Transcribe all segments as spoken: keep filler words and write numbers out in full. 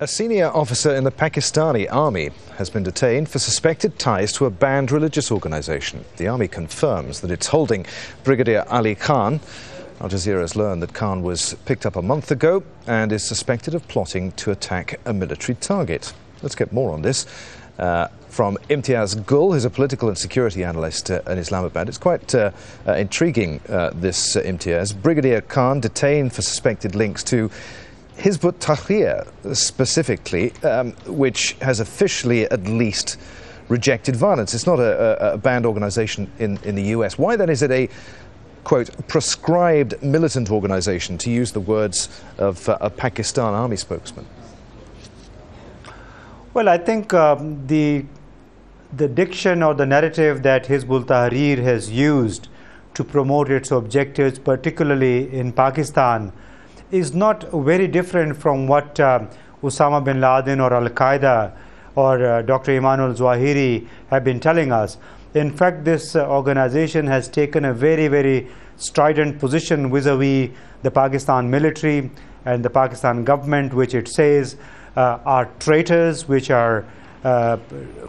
A senior officer in the Pakistani army has been detained for suspected ties to a banned religious organization. The army confirms that it's holding Brigadier Ali Khan. Al Jazeera has learned that Khan was picked up a month ago and is suspected of plotting to attack a military target. Let's get more on this uh, from Imtiaz Gul, who's a political and security analyst uh, in Islamabad. It's quite uh, uh, intriguing, uh, this uh, Imtiaz. Brigadier Khan detained for suspected links to Hizb-ul-Tahrir specifically, um, which has officially at least rejected violence. It's not a, a, a banned organization in, in the U S. Why then is it a, quote, prescribed militant organization, to use the words of uh, a Pakistan army spokesman? Well, I think um, the, the diction or the narrative that Hizb-ul-Tahrir has used to promote its objectives, particularly in Pakistan, is not very different from what uh, Osama bin Laden or Al Qaeda or uh, Doctor Immanuel Zawahiri have been telling us. In fact, this uh, organization has taken a very, very strident position vis-a-vis the Pakistan military and the Pakistan government, which it says uh, are traitors, which are uh,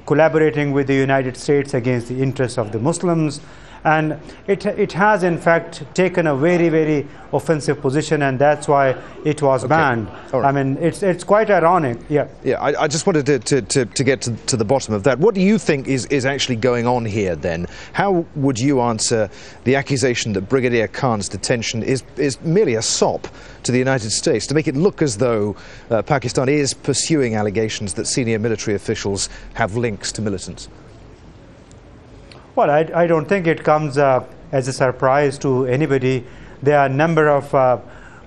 collaborating with the United States against the interests of the Muslims. And it, it has, in fact, taken a very, very offensive position, and that's why it was okay. banned. Right. I mean, it's, it's quite ironic. Yeah, yeah. I, I just wanted to, to, to, to get to, to the bottom of that. What do you think is, is actually going on here, then? How would you answer the accusation that Brigadier Khan's detention is, is merely a sop to the United States, to make it look as though uh, Pakistan is pursuing allegations that senior military officials have links to militants? Well, I, I don't think it comes uh, as a surprise to anybody. There are a number of uh,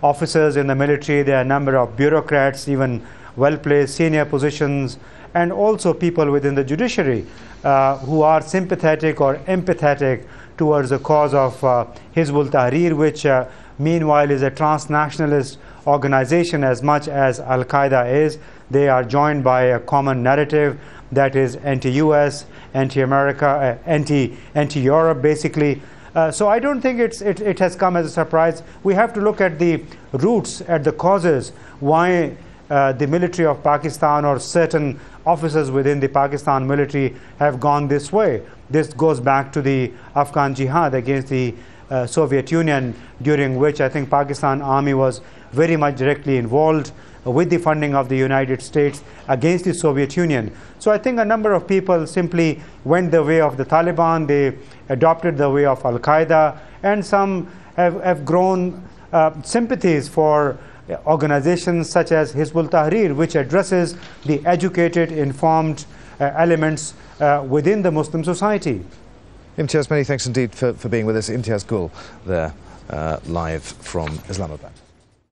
officers in the military, there are a number of bureaucrats, even well-placed senior positions, and also people within the judiciary uh, who are sympathetic or empathetic towards the cause of uh, Hizb-ul-Tahrir, which uh, meanwhile is a transnationalist organization as much as Al-Qaeda is. They are joined by a common narrative that is anti-U S, anti-America, uh, anti, anti-Europe, basically. Uh, so I don't think it's, it, it has come as a surprise. We have to look at the roots, at the causes, why uh, the military of Pakistan or certain officers within the Pakistan military have gone this way. This goes back to the Afghan jihad against the uh, Soviet Union, during which I think Pakistan army was very much directly involved with the funding of the United States against the Soviet Union. So I think a number of people simply went the way of the Taliban, they adopted the way of Al-Qaeda, and some have, have grown uh, sympathies for organizations such as Hizb-ul-Tahrir, which addresses the educated, informed uh, elements uh, within the Muslim society. Imtiaz, many thanks indeed for, for being with us. Imtiaz Gul there, uh, live from Islamabad.